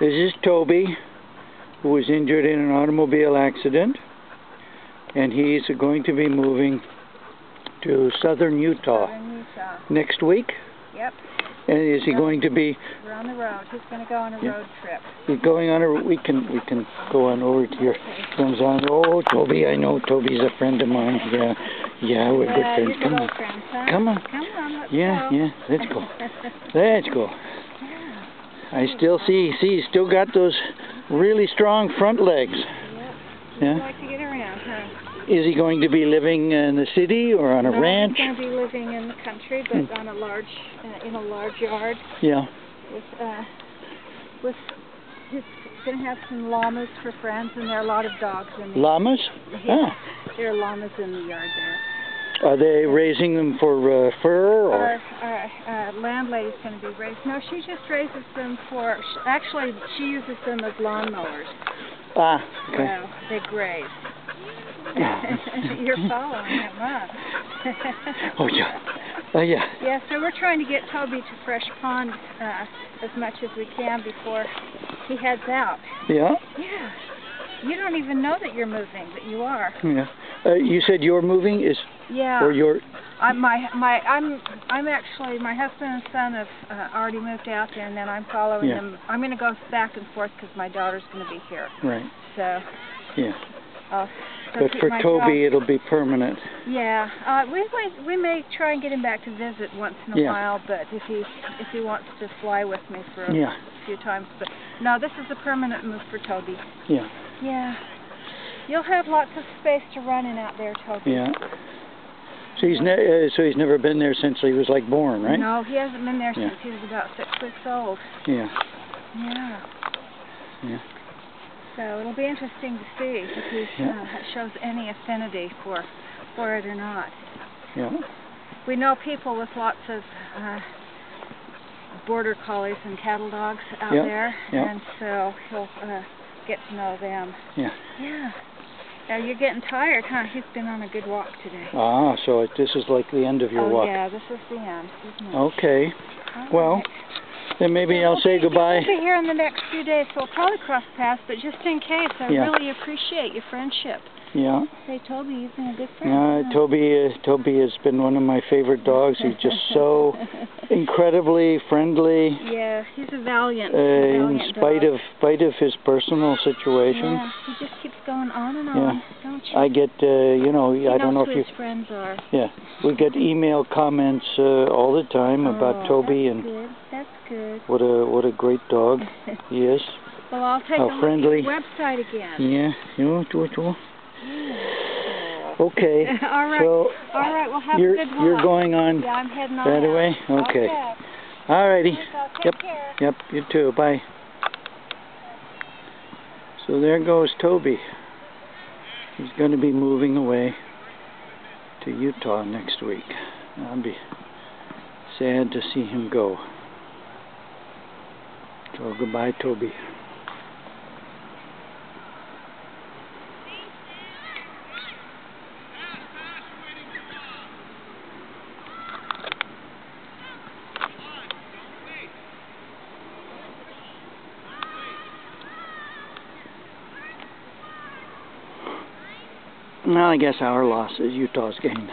This is Toby, who was injured in an automobile accident, and he's going to be moving to southern Utah, next week. Yep. And is he going to be? We're on the road. He's going to go on a road trip. He's going on a. We can go on over to your friends on. Oh, Toby! I know Toby's a friend of mine. Yeah, yeah, we're good friends. Come on. Friend, huh? Come on. Come on. Let's go. Yeah. Let's go. Let's go. I still see, he's still got those really strong front legs. Yep. Yeah. Like to get around, huh? Is he going to be living in the city or on a ranch? He's going to be living in the country, but on a large, in a large yard. Yeah. With he's going to have some llamas for friends, and there are a lot of dogs in there. Llamas? Yeah. Oh. There are llamas in the yard there. Are they raising them for fur? Or? Our landlady's going to be raising. No, she just raises them for. Actually, she uses them as lawnmowers. Ah, okay. So they graze. You're following him up. Oh yeah. Oh yeah. Yeah. So we're trying to get Toby to Fresh Pond as much as we can before he heads out. Yeah. Yeah. You don't even know that you're moving, but you are. Yeah. You said you're moving is. Yeah. Or your. I'm actually my husband and son have already moved out there, and then I'm following them. I'm going to go back and forth because my daughter's going to be here. Right. So. Yeah. But for Toby, it'll be permanent. Yeah. We may try and get him back to visit once in a while, but if he wants to fly with me for a few times, but no, this is a permanent move for Toby. Yeah. Yeah. You'll have lots of space to run in out there, Toby. Yeah. So he's never been there since he was like born, right? No, he hasn't been there since he was about 6 weeks old. Yeah. Yeah. Yeah. So it'll be interesting to see if he shows any affinity for it or not. Yeah. We know people with lots of border collies and cattle dogs out there, and so he'll get to know them. Yeah. Yeah. Now you're getting tired, huh? He's been on a good walk today. Ah, so this is like the end of your walk. Yeah, this is the end, isn't it? Okay. All right. Then maybe I'll say goodbye. We'll be here in the next few days, so we'll probably cross paths, but just in case, I really appreciate your friendship. Yeah. Hey, Toby, you've been a good friend. Yeah, Toby has been one of my favorite dogs. He's just so incredibly friendly. Yeah, he's a valiant in spite dog. In spite of his personal situation. Yeah, he just keeps going on and on, don't you? I get, you know, he I don't know if you... friends are. Yeah, we get email comments all the time about Toby. That's good. That's good. What a great dog he is. Well, I'll take a friendly. Look at the website again. Yeah, Okay. All right. So, all right. Well, have a good one. You're going on. Yeah, I'm heading on. By the way. Okay. All righty. Yep. Care. Yep. You too. Bye. So there goes Toby. He's going to be moving away to Utah next week. I'll be sad to see him go. So goodbye, Toby. Well, I guess our loss is Utah's gain.